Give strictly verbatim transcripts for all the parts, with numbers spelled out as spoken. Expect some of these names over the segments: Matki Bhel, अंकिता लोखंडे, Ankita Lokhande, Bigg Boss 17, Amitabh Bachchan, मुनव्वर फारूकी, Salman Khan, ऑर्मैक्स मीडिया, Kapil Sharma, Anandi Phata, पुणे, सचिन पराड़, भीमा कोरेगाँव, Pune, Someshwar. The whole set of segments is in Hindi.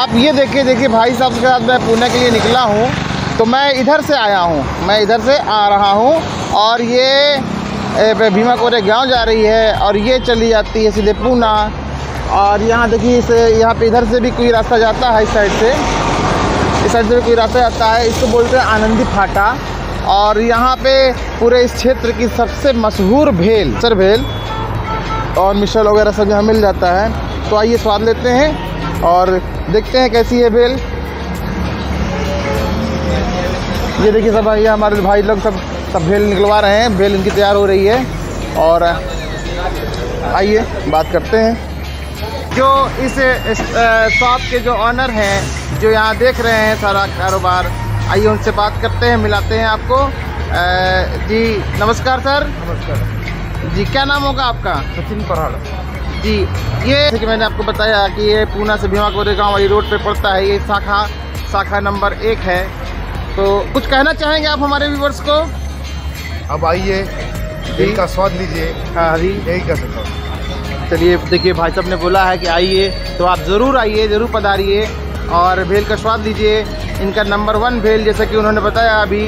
आप ये देखिए देखिए भाई साहब के साथ मैं पुणे के लिए निकला हूँ, तो मैं इधर से आया हूँ, मैं इधर से आ रहा हूँ और ये भीमा कोरेगाँव जा रही है और ये चली जाती है सीधे पूना। और यहाँ देखिए इसे यहाँ पे इधर से भी कोई रास्ता जाता है, इस साइड से इस साइड से भी कोई रास्ता जाता है। इसको बोलते हैं आनंदी फाटा और यहाँ पे पूरे इस क्षेत्र की सबसे मशहूर भेल सर भेल और मिसल वगैरह सब यहाँ मिल जाता है। तो आइए स्वाद लेते हैं और देखते हैं कैसी है भेल। ये देखिए सब ये हमारे भाई लोग सब सब भेल निकलवा रहे हैं, भेल इनकी तैयार हो रही है। और आइए बात करते हैं जो इस, इस शॉप के जो ऑनर हैं, जो यहाँ देख रहे हैं सारा कारोबार, आइए उनसे बात करते हैं, मिलाते हैं आपको। आ, जी नमस्कार सर। नमस्कार जी, क्या नाम होगा आपका? सचिन पराड़ जी। ये कि मैंने आपको बताया कि ये पूना से भीमा कोरेगाँव वाली रोड पे पड़ता है, ये शाखा शाखा नंबर एक है। तो कुछ कहना चाहेंगे आप हमारे व्यूवर्स को? अब आइए भेल का स्वाद लीजिए। हाँ जी, भेल का स्वाद। चलिए देखिए भाई साहब ने बोला है कि आइए, तो आप ज़रूर आइए, ज़रूर पधारिए और भेल का स्वाद लीजिए। इनका नंबर वन भेल, जैसा कि उन्होंने बताया अभी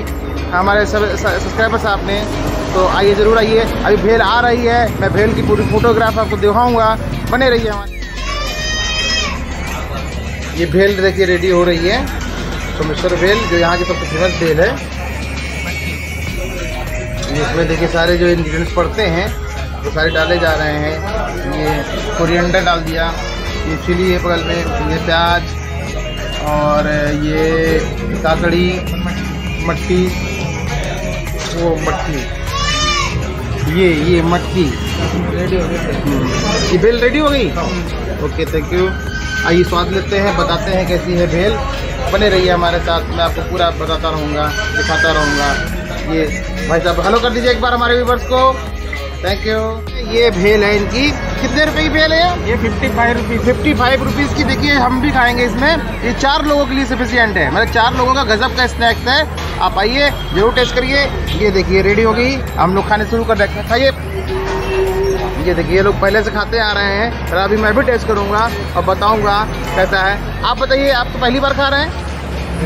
हमारे सब्सक्राइबर साहब ने, तो आइए ज़रूर आइए। अभी भेल आ रही है, मैं भेल की पूरी फोटोग्राफ आपको दिखाऊंगा, बने रहिए हमारे। ये भेल देखिए रेडी हो रही है, सोमेश्वर भेल जो यहाँ की सबसे फेमस भेल है। इसमें देखिए सारे जो इन्ग्रीडियंट्स पड़ते हैं वो सारे डाले जा रहे हैं। ये कोरिएंडर डाल दिया, ये चिली है बगल में, ये प्याज और ये काकड़ी मटकी, वो मटकी, ये ये मटकी। ये भेल रेडी हो गई। Okay, thank you. आइए स्वाद लेते हैं, बताते हैं कैसी है भेल। बने रहिए हमारे साथ, मैं आपको पूरा बताता रहूँगा, दिखाता रहूँगा। ये भाई साहब हेलो कर दीजिए एक बार हमारे व्यूवर्स को, थैंक यू। ये भेल है इनकी, कितने रुपए की भेल है ये? Fifty five rupees fifty five rupees की। देखिए हम भी खाएंगे इसमें, ये चार लोगों के लिए सफिशियंट है, मतलब चार लोगों का गजब का स्नैक्स है। आप आइए जरूर टेस्ट करिए। ये देखिए रेडी हो गई, हम लोग खाने शुरू कर रहे हैं। खाइए, ये देखिए ये लोग पहले से खाते आ रहे हैं और अभी मैं भी टेस्ट करूँगा और बताऊँगा कैसा है। आप बताइए, आप तो पहली बार खा रहे हैं?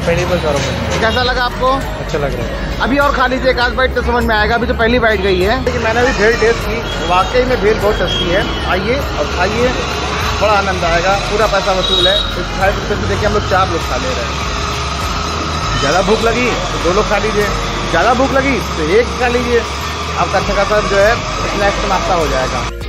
पहली बार खा रहा हूँ। कैसा लगा आपको? अच्छा लग रहा है। अभी और खा लीजिए एक आध बाइट तो समझ में आएगा, अभी तो पहली बाइट गई है। लेकिन मैंने अभी भेल टेस्ट की, वाकई में भेल बहुत टेस्टी है। आइए और खाइए, बड़ा आनंद आएगा, पूरा पैसा वसूल है। साढ़े तीन रुपये से देखिए हम लोग चार लोग खा ले रहे हैं। ज़्यादा भूख लगी तो दो लोग खा लीजिए, ज़्यादा भूख लगी तो एक खा लीजिए, आपका अच्छा खासा जो है स्नैक्स नाश्ता हो जाएगा।